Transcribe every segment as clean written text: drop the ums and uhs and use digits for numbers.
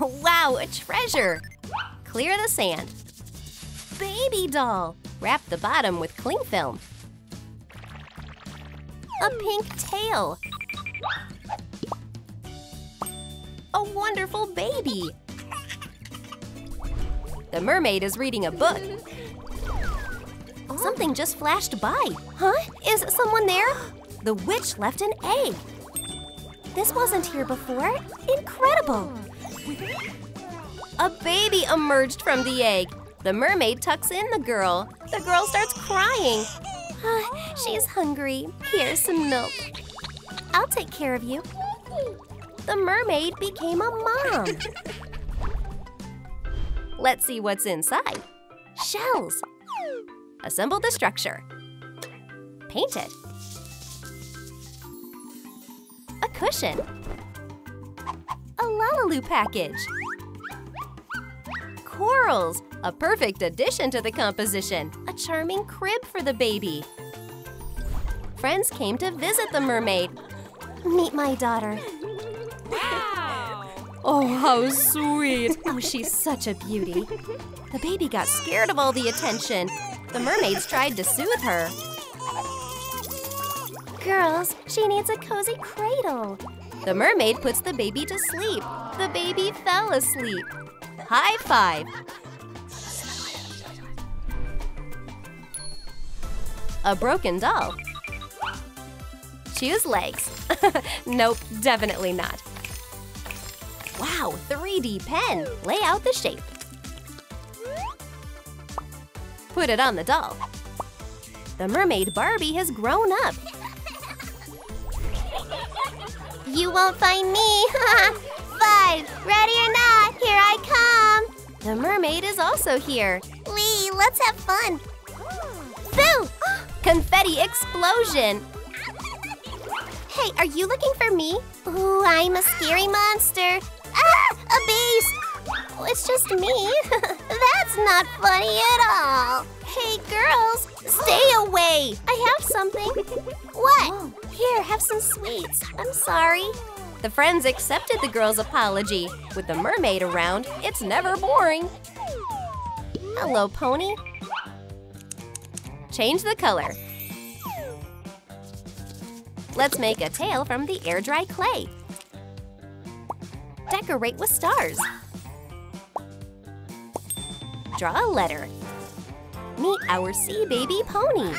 Wow, a treasure! Clear the sand. Baby doll! Wrap the bottom with cling film. A pink tail. A wonderful baby. The mermaid is reading a book. Something just flashed by. Huh? Is someone there? The witch left an egg. This wasn't here before. Incredible. A baby emerged from the egg. The mermaid tucks in the girl. The girl starts crying. She's hungry. Here's some milk. I'll take care of you. The mermaid became a mom. Let's see what's inside. Shells. Assemble the structure. Paint it. A cushion. A LaLiLu package. Corals. A perfect addition to the composition. A charming crib for the baby. Friends came to visit the mermaid. Meet my daughter. Wow! Oh, how sweet. Oh, she's such a beauty. The baby got scared of all the attention. The mermaids tried to soothe her. Girls, she needs a cozy cradle. The mermaid puts the baby to sleep. The baby fell asleep. High five. A broken doll. Choose legs. Nope, definitely not. Wow, 3D pen. Lay out the shape. Put it on the doll. The mermaid Barbie has grown up. You won't find me. 5, ready or not, here I come. The mermaid is also here. Wee, let's have fun. Boo! Confetti explosion! Hey, are you looking for me? Ooh, I'm a scary monster. Ah! A beast! Oh, it's just me. That's not funny at all. Hey, girls, stay away. I have something. What? Whoa. Here, have some sweets. I'm sorry. The friends accepted the girl's apology. With the mermaid around, it's never boring. Hello, pony. Change the color. Let's make a tail from the air-dry clay. Decorate with stars. Draw a letter. Meet our sea baby pony.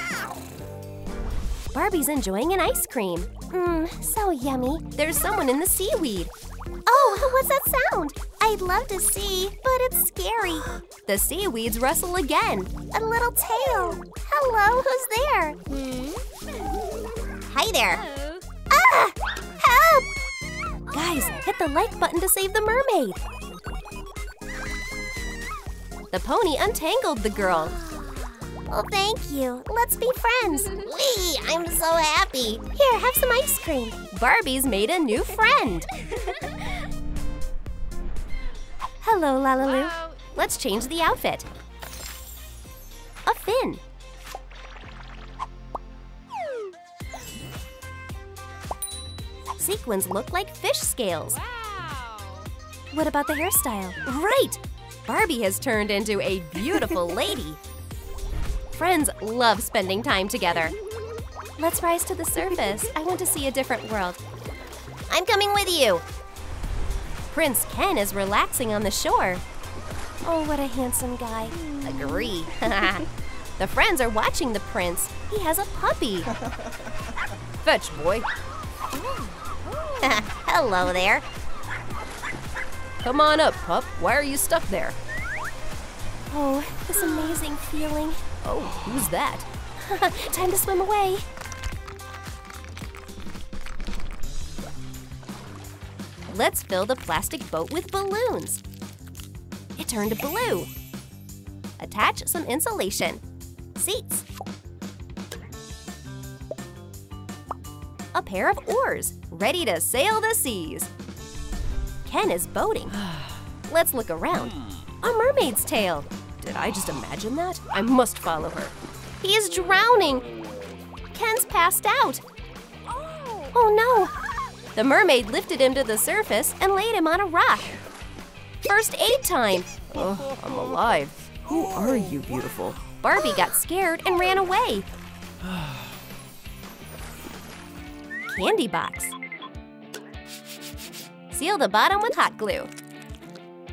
Barbie's enjoying an ice cream. So yummy. There's someone in the seaweed. Oh, what's that sound? I'd love to see, but it's scary. The seaweeds rustle again. A little tail. Hello, who's there? Hi there. Hello. Ah! Help! Guys, hit the like button to save the mermaid. The pony untangled the girl. Oh, thank you. Let's be friends. Wee! I'm so happy. Here, have some ice cream. Barbie's made a new friend. Hello, LaLiLu. Wow. Let's change the outfit. A fin. Sequins look like fish scales. Wow. What about the hairstyle? Right! Barbie has turned into a beautiful lady. Friends love spending time together. Let's rise to the surface. I want to see a different world. I'm coming with you. Prince Ken is relaxing on the shore. Oh, what a handsome guy. Agree. The friends are watching the prince. He has a puppy. Fetch, boy. Hello there. Come on up, pup. Why are you stuck there? Oh, this amazing feeling. Oh, who's that? Time to swim away. Let's fill the plastic boat with balloons. It turned blue. Attach some insulation. Seats. A pair of oars, ready to sail the seas. Ken is boating. Let's look around. A mermaid's tail. Did I just imagine that? I must follow her. He is drowning. Ken's passed out. Oh no. The mermaid lifted him to the surface and laid him on a rock. First aid time! Oh, I'm alive. Who are you, beautiful? Barbie got scared and ran away. Candy box. Seal the bottom with hot glue.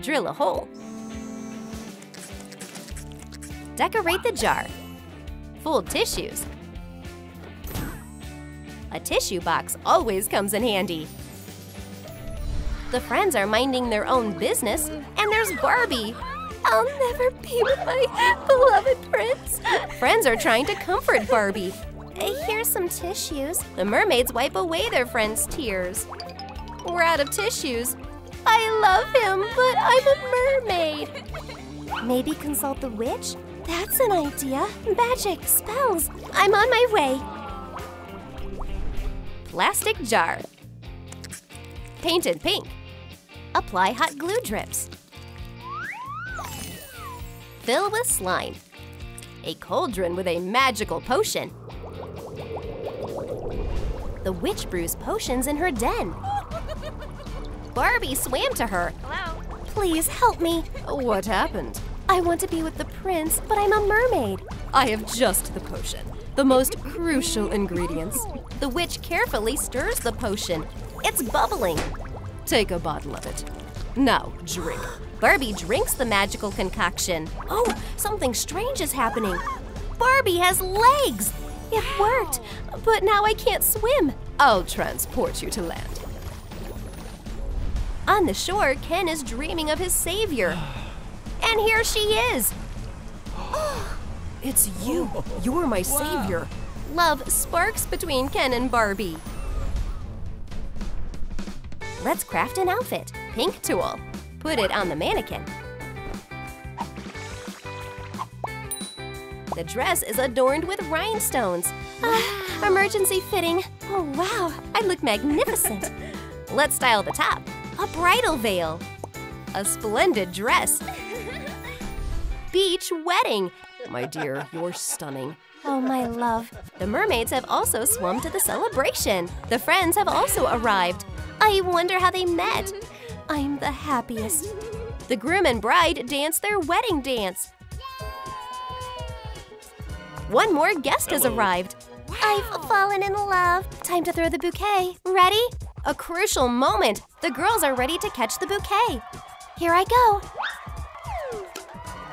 Drill a hole. Decorate the jar. Fold tissues. A tissue box always comes in handy. The friends are minding their own business, and there's Barbie. I'll never be with my beloved prince. Friends are trying to comfort Barbie. Here's some tissues. The mermaids wipe away their friends' tears. We're out of tissues. I love him, but I'm a mermaid. Maybe consult the witch? That's an idea. Magic, spells. I'm on my way. Plastic jar. Painted pink. Apply hot glue drips. Fill with slime. A cauldron with a magical potion. The witch brews potions in her den. Barbie swam to her. Hello? Please help me. What happened? I want to be with the prince, but I'm a mermaid. I have just the potion, the most crucial ingredients. The witch carefully stirs the potion. It's bubbling. Take a bottle of it. Now drink. Barbie drinks the magical concoction. Oh, something strange is happening. Barbie has legs. It worked, but now I can't swim. I'll transport you to land. On the shore, Ken is dreaming of his savior. And here she is. It's you. You're my savior. Wow. Love sparks between Ken and Barbie. Let's craft an outfit. Pink tulle. Put it on the mannequin. The dress is adorned with rhinestones. Wow. Emergency fitting. Oh, wow. I look magnificent. Let's style the top. A bridal veil. A splendid dress. Beach wedding. My dear, you're stunning. Oh, my love. The mermaids have also swum to the celebration. The friends have also arrived. I wonder how they met. I'm the happiest. The groom and bride dance their wedding dance. One more guest has arrived. Wow. I've fallen in love. Time to throw the bouquet. Ready? A crucial moment. The girls are ready to catch the bouquet. Here I go.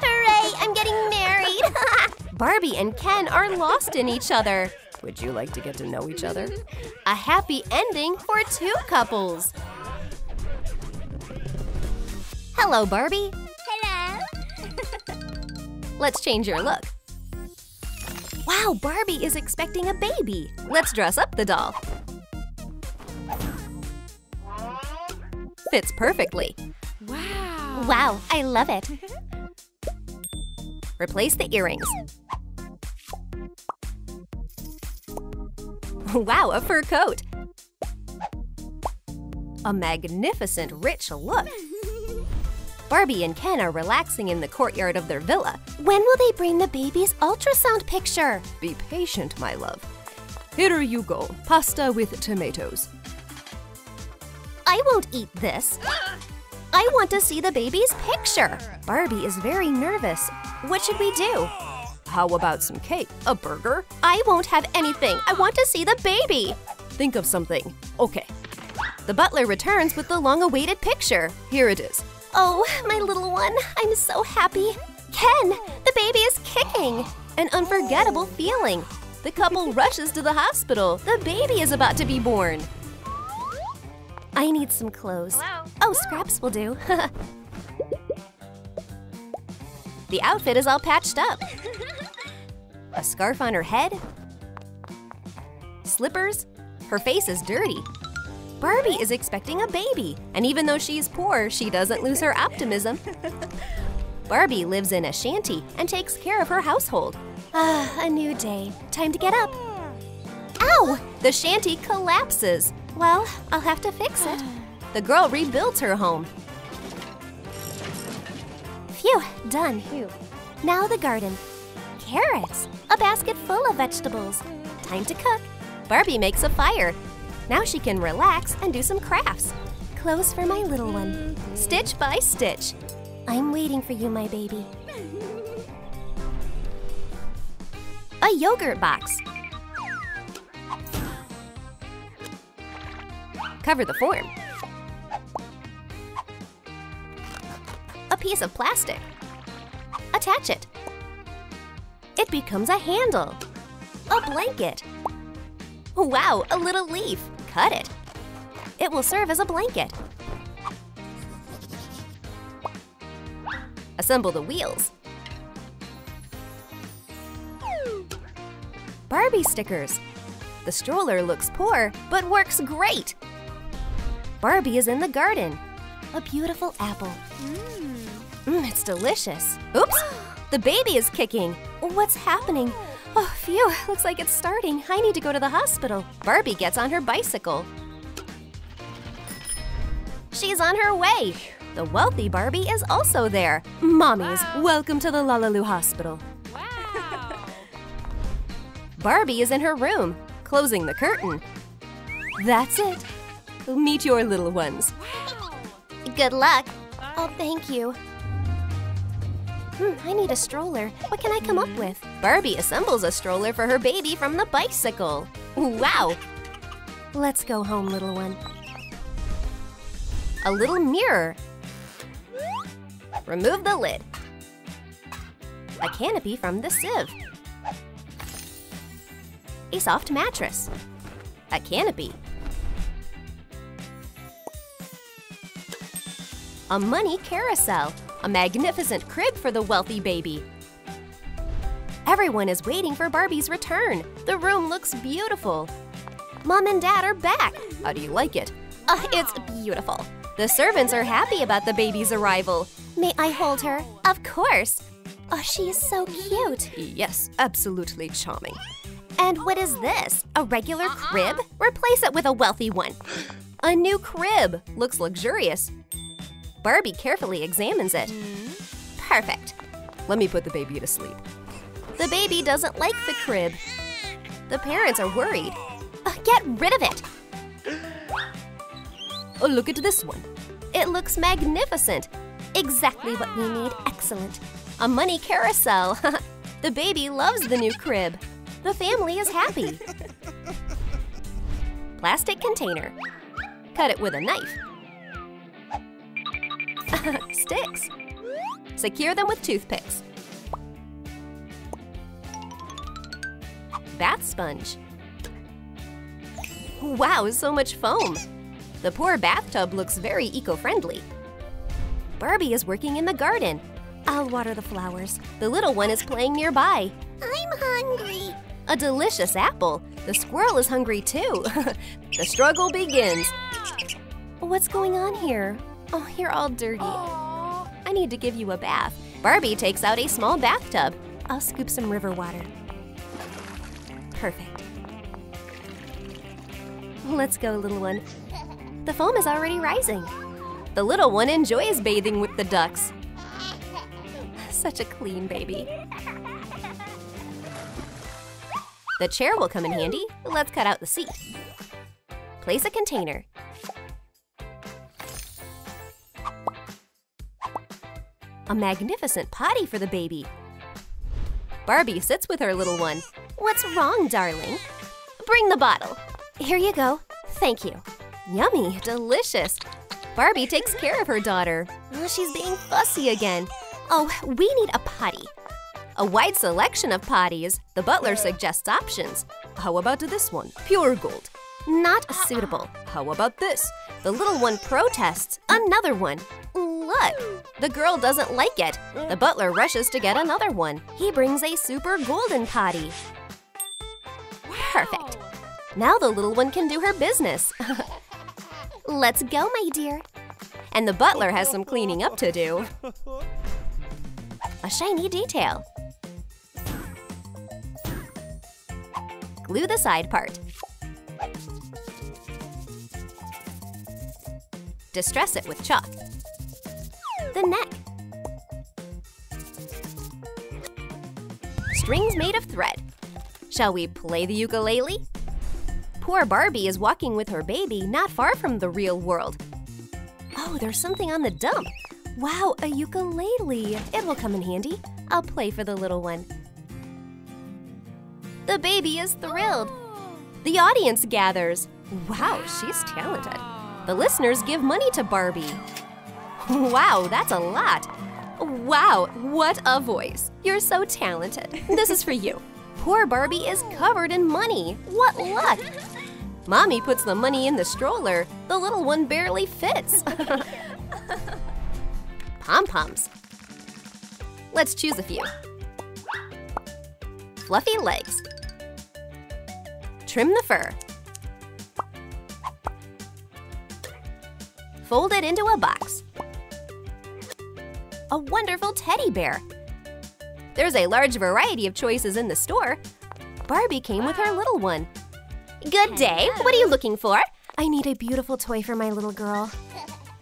Hooray, I'm getting married. Barbie and Ken are lost in each other. Would you like to get to know each other? A happy ending for two couples. Hello, Barbie. Hello. Let's change your look. Wow, Barbie is expecting a baby. Let's dress up the doll. Fits perfectly. Wow. Wow, I love it. Replace the earrings. Wow, a fur coat. A magnificent, rich look. Barbie and Ken are relaxing in the courtyard of their villa. When will they bring the baby's ultrasound picture? Be patient, my love. Here you go, pasta with tomatoes. I won't eat this. I want to see the baby's picture. Barbie is very nervous. What should we do? How about some cake? A burger? I won't have anything. I want to see the baby. Think of something. Okay. The butler returns with the long-awaited picture. Here it is. Oh, my little one, I'm so happy. Ken, the baby is kicking. An unforgettable feeling. The couple rushes to the hospital. The baby is about to be born. I need some clothes. Hello? Oh, scraps will do. The outfit is all patched up. A scarf on her head. Slippers. Her face is dirty. Barbie is expecting a baby, and even though she's poor, she doesn't lose her optimism. Barbie lives in a shanty and takes care of her household. A new day. Time to get up. Ow! The shanty collapses. Well, I'll have to fix it. The girl rebuilds her home. Phew, done. Now the garden. Carrots. A basket full of vegetables. Time to cook. Barbie makes a fire. Now she can relax and do some crafts. clothes for my little one. Stitch by stitch. I'm waiting for you, my baby. A yogurt box. Cover the form. A piece of plastic. Attach it. It becomes a handle. A blanket. Wow, a little leaf. Cut it. It will serve as a blanket. Assemble the wheels. Barbie stickers. The stroller looks poor, but works great. Barbie is in the garden. A beautiful apple. It's delicious. Oops, the baby is kicking. What's happening? Oh, phew, looks like it's starting. I need to go to the hospital. Barbie gets on her bicycle. She's on her way. The wealthy Barbie is also there. Mommies, welcome to the LaLiLu hospital. Wow. Barbie is in her room, closing the curtain. That's it. Meet your little ones. Wow. Good luck. Bye. Oh, thank you. I need a stroller. What can I come up with? Barbie assembles a stroller for her baby from the bicycle. Wow! Let's go home, little one. A little mirror. Remove the lid. A canopy from the sieve. A soft mattress. A canopy. A money carousel. A magnificent crib for the wealthy baby. Everyone is waiting for Barbie's return. The room looks beautiful. Mom and Dad are back. How do you like it? It's beautiful. The servants are happy about the baby's arrival. May I hold her? Of course. Oh, she is so cute. Yes, absolutely charming. And what is this? A regular crib? Replace it with a wealthy one. A new crib. Looks luxurious. Barbie carefully examines it. Perfect. Let me put the baby to sleep. The baby doesn't like the crib. The parents are worried. Get rid of it. Oh, look at this one. It looks magnificent. Exactly what we need. Excellent. A money carousel. The baby loves the new crib. The family is happy. Plastic container. Cut it with a knife. Sticks. Secure them with toothpicks. Bath sponge. Wow, so much foam. The poor bathtub looks very eco-friendly. Barbie is working in the garden. I'll water the flowers. The little one is playing nearby. I'm hungry. A delicious apple. The squirrel is hungry too. The struggle begins. What's going on here? Oh, you're all dirty. Aww. I need to give you a bath. Barbie takes out a small bathtub. I'll scoop some river water. Perfect. Let's go, little one. The foam is already rising. The little one enjoys bathing with the ducks. Such a clean baby. The chair will come in handy. Let's cut out the seat. Place a container. A magnificent potty for the baby. Barbie sits with her little one. What's wrong, darling? Bring the bottle. Here you go. Thank you. Yummy, delicious. Barbie takes care of her daughter. Oh, she's being fussy again. Oh, we need a potty. A wide selection of potties. The butler suggests options. How about this one? Pure gold. Not suitable. How about this? The little one protests. Another one. Look! The girl doesn't like it. The butler rushes to get another one. He brings a super golden potty. Perfect. Now the little one can do her business. Let's go, my dear. And the butler has some cleaning up to do. A shiny detail. Glue the side part. Distress it with chalk. The neck. Strings made of thread. Shall we play the ukulele? Poor Barbie is walking with her baby not far from the real world. Oh, there's something on the dump. Wow, a ukulele. It will come in handy. I'll play for the little one. The baby is thrilled. The audience gathers. Wow, she's talented. The listeners give money to Barbie. Wow, that's a lot. Wow, what a voice. You're so talented. This is for you. Poor Barbie is covered in money. What luck. Mommy puts the money in the stroller. The little one barely fits. Pom-poms. Let's choose a few. Fluffy legs. Trim the fur. Fold it into a box. A wonderful teddy bear. There's a large variety of choices in the store. Barbie came with her little one. Good day, what are you looking for? I need a beautiful toy for my little girl.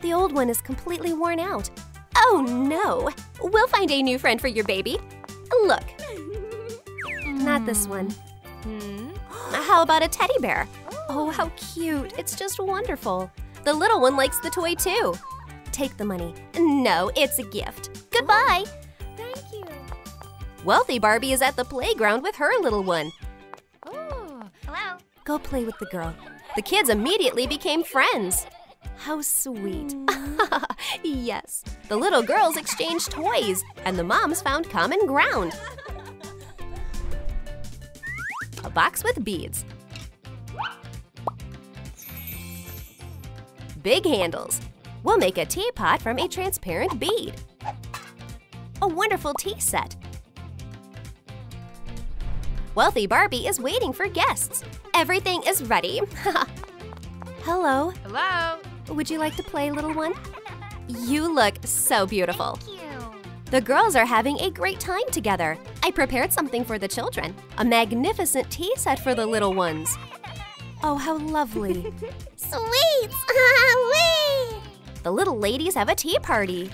The old one is completely worn out. Oh no, we'll find a new friend for your baby. Look, not this one. How about a teddy bear? Oh, how cute, it's just wonderful. The little one likes the toy too. Take the money. No, it's a gift. Goodbye. Oh, thank you. Wealthy Barbie is at the playground with her little one. Oh, hello. Go play with the girl. The kids immediately became friends. How sweet. Yes. The little girls exchanged toys, and the moms found common ground. A box with beads. Big handles. We'll make a teapot from a transparent bead. A wonderful tea set. Wealthy Barbie is waiting for guests. Everything is ready. Hello. Hello. Would you like to play, little one? You look so beautiful. Thank you. The girls are having a great time together. I prepared something for the children. A magnificent tea set for the little ones. Oh, how lovely. Sweets! Wee! The little ladies have a tea party.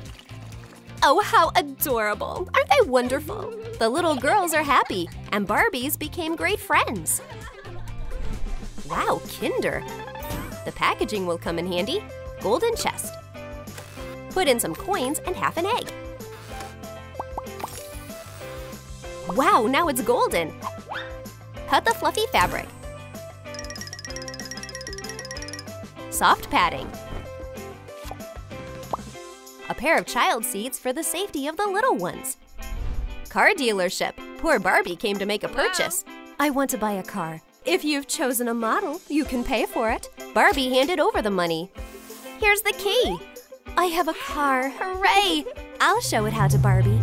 Oh, how adorable. Aren't they wonderful? The little girls are happy, and Barbies became great friends. Wow, Kinder. The packaging will come in handy. Golden chest. Put in some coins and half an egg. Wow, now it's golden. Cut the fluffy fabric. Soft padding. A pair of child seats for the safety of the little ones. Car dealership. Poor Barbie came to make a purchase. I want to buy a car. If you've chosen a model, you can pay for it. Barbie handed over the money. Here's the key. I have a car. Hooray! I'll show it how to Barbie.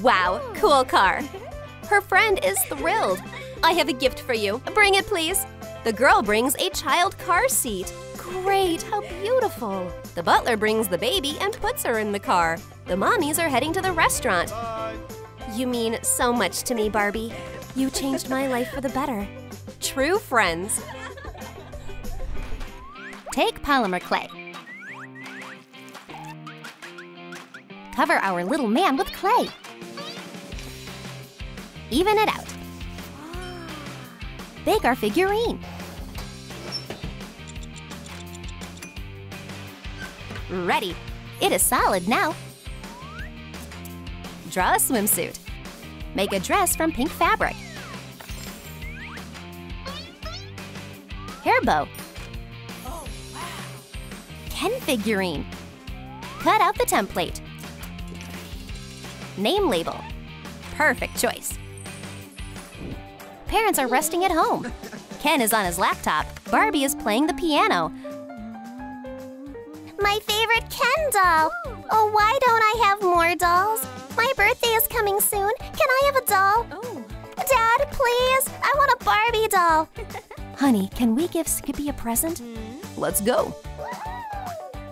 Wow, cool car. Her friend is thrilled. I have a gift for you. Bring it, please. The girl brings a child car seat. Great, how beautiful. The butler brings the baby and puts her in the car. The mommies are heading to the restaurant. Bye. You mean so much to me, Barbie. You changed my life for the better. True friends. Take polymer clay. Cover our little man with clay. Even it out. Bake our figurine. Ready. It is solid now. Draw a swimsuit. Make a dress from pink fabric. Hair bow. Oh, wow. Ken figurine. Cut out the template. Name label. Perfect choice. Parents are resting at home. Ken is on his laptop. Barbie is playing the piano. My favorite Ken doll! Oh, why don't I have more dolls? My birthday is coming soon. Can I have a doll? Oh. Dad, please! I want a Barbie doll! Honey, can we give Skippy a present? Let's go!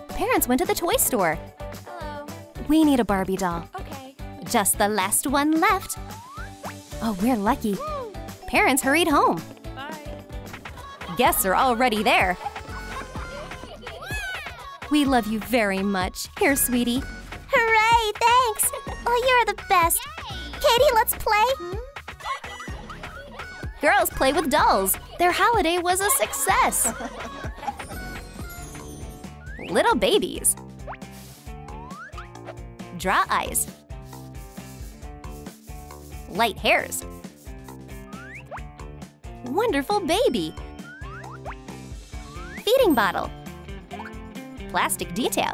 Parents went to the toy store. Hello. We need a Barbie doll. Okay. Just the last one left. Oh, we're lucky. Parents hurried home. Bye. Guests are already there. We love you very much. Here, sweetie. Hooray, thanks. Oh, you're the best. Katie, let's play. Girls play with dolls. Their holiday was a success! Little babies. Draw eyes. Light hairs. Wonderful baby. Feeding bottle. Plastic detail.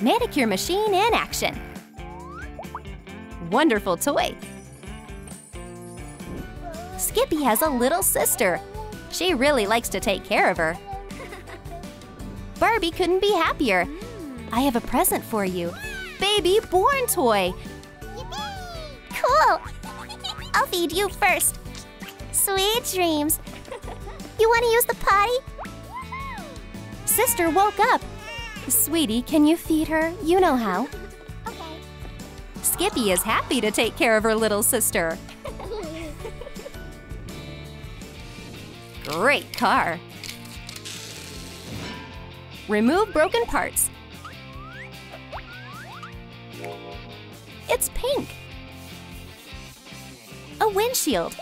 Manicure machine in action. Wonderful toy. Skippy has a little sister. She really likes to take care of her. Barbie couldn't be happier. I have a present for you. Baby born toy. Cool. I'll feed you first. Sweet dreams. You want to use the potty? Sister woke up. Sweetie, can you feed her? You know how. Okay. Skippy is happy to take care of her little sister. Great car. Remove broken parts. It's pink. A windshield.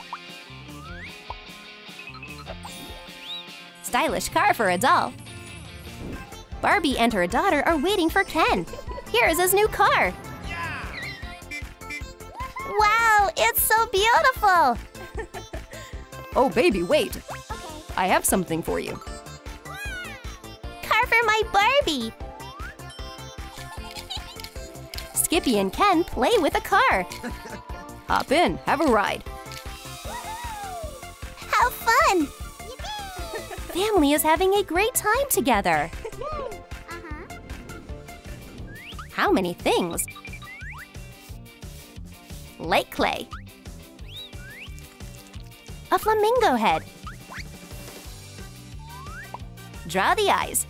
Stylish car for a doll. Barbie and her daughter are waiting for Ken. Here is his new car. Yeah. Wow, it's so beautiful. Oh, baby, wait. Okay. I have something for you. Car for my Barbie. Skippy and Ken play with a car. Hop in, have a ride. How fun! Family is having a great time together. How many things? Lake clay. A flamingo head. Draw the eyes.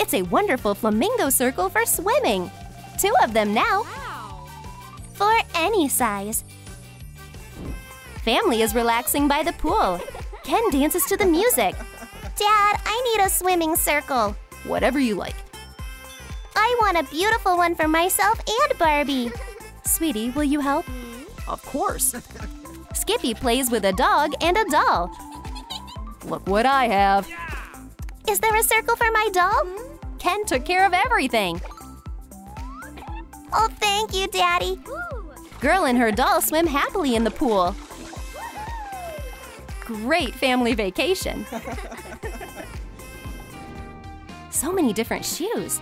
It's a wonderful flamingo circle for swimming. 2 of them now. Wow. For any size. Family is relaxing by the pool. Ken dances to the music. Dad, I need a swimming circle. Whatever you like. I want a beautiful one for myself and Barbie. Sweetie, will you help? Of course. Skippy plays with a dog and a doll. Look what I have. Yeah. Is there a circle for my doll? Ken took care of everything. Oh, thank you, Daddy. Girl and her doll swim happily in the pool. Great family vacation. So many different shoes.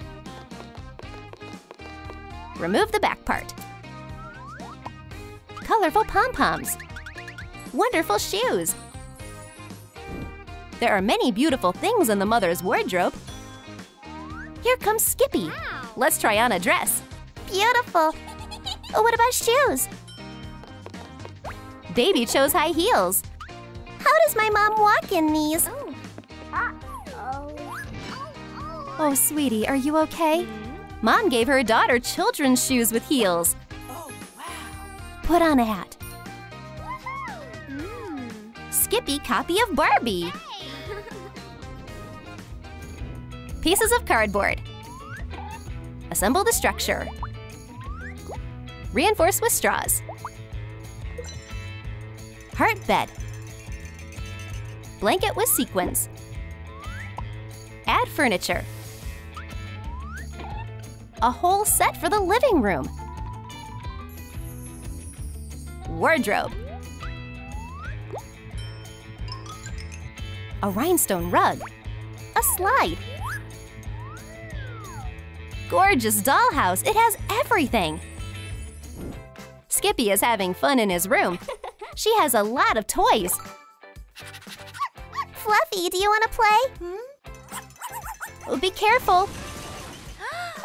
Remove the back part. Colorful pom-poms. Wonderful shoes. There are many beautiful things in the mother's wardrobe. Here comes Skippy. Wow. Let's try on a dress. Beautiful. Oh, what about shoes? Baby chose high heels. How does my mom walk in these? Oh, oh sweetie, are you okay? Mom gave her daughter children's shoes with heels. Oh, wow. Put on a hat. Skippy copy of Barbie. Pieces of cardboard. Assemble the structure. Reinforce with straws. Heart bed. Blanket with sequins. Add furniture. A whole set for the living room. Wardrobe. A rhinestone rug. A slide. Gorgeous dollhouse, it has everything! Skippy is having fun in his room. She has a lot of toys. Fluffy, do you want to play? Oh, be careful!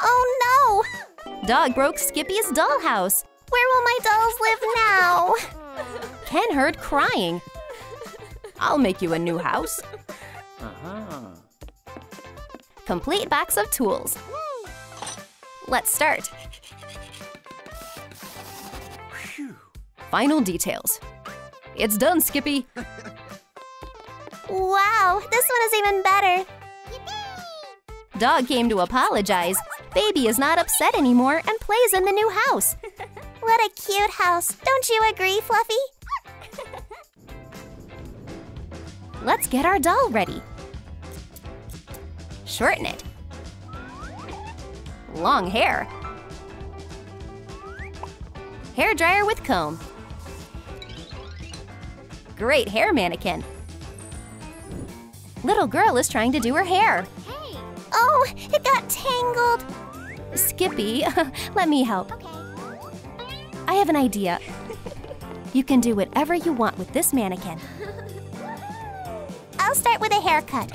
Oh no! Dog broke Skippy's dollhouse. Where will my dolls live now? Ken heard crying. I'll make you a new house. Uh-huh. Complete box of tools. Let's start. Whew. Final details. It's done, Skippy. Wow, this one is even better. Yippee! Dog came to apologize. Baby is not upset anymore and plays in the new house. What a cute house. Don't you agree, Fluffy? Let's get our doll ready. Shorten it. Long hair. Hair dryer with comb. Great hair mannequin. Little girl is trying to do her hair. Hey. Oh, it got tangled. Skippy, let me help. Okay. I have an idea. You can do whatever you want with this mannequin. I'll start with a haircut.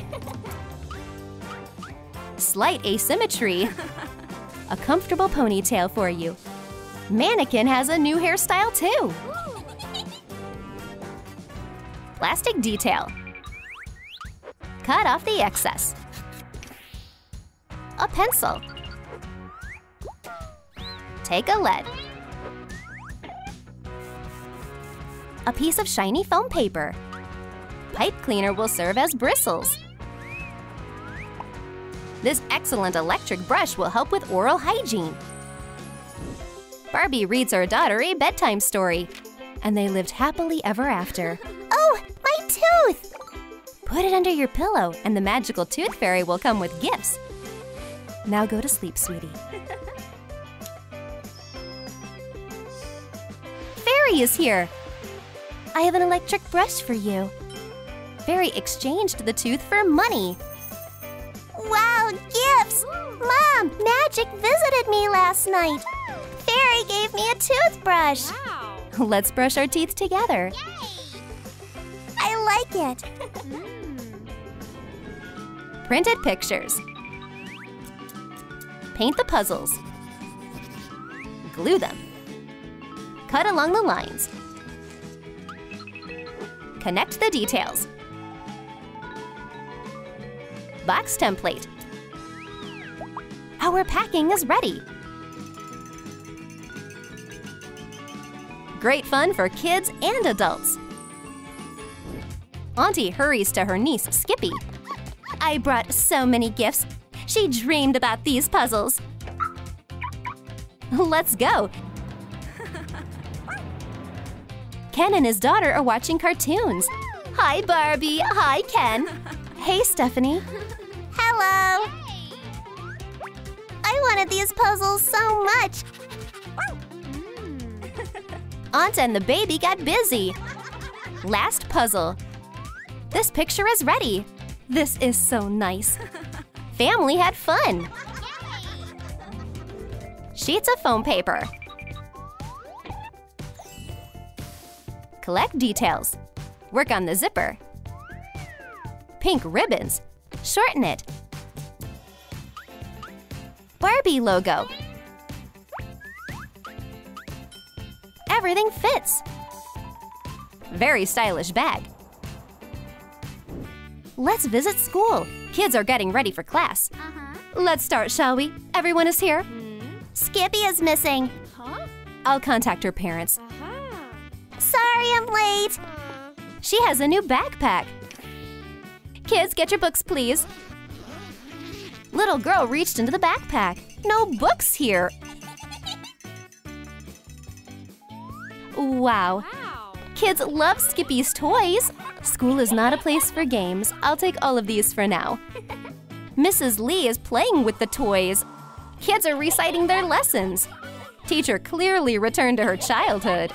Slight asymmetry. A comfortable ponytail for you. Mannequin has a new hairstyle too. Plastic detail. Cut off the excess. A pencil. Take a lead. A piece of shiny foam paper. Pipe cleaner will serve as bristles. This excellent electric brush will help with oral hygiene. Barbie reads her daughter a bedtime story. And they lived happily ever after. Oh, my tooth! Put it under your pillow and the magical tooth fairy will come with gifts. Now go to sleep, sweetie. Fairy is here! I have an electric brush for you. Fairy exchanged the tooth for money. Wow, gifts! Mom, Magic visited me last night. Fairy gave me a toothbrush. Wow. Let's brush our teeth together. Yay. I like it. Printed pictures. Paint the puzzles. Glue them. Cut along the lines. Connect the details. Box template. Our packing is ready. Great fun for kids and adults. Auntie hurries to her niece, Skippy. I brought so many gifts. She dreamed about these puzzles. Let's go. Ken and his daughter are watching cartoons. Hi, Barbie. Hi, Ken. Hey, Stephanie. Hello. Hey. I wanted these puzzles so much. Aunt and the baby got busy. Last puzzle. This picture is ready. This is so nice. Family had fun. Sheets of foam paper. Collect details. Work on the zipper. Pink ribbons. Shorten it. Barbie logo. Everything fits. Very stylish bag. Let's visit school. Kids are getting ready for class. Let's start, shall we? Everyone is here. Skippy is missing. Huh? I'll contact her parents. Sorry I'm late. She has a new backpack. Kids, get your books, please. Little girl reached into the backpack. No books here. Wow. Kids love Skippy's toys. School is not a place for games. I'll take all of these for now. Mrs. Lee is playing with the toys. Kids are reciting their lessons. Teacher clearly returned to her childhood.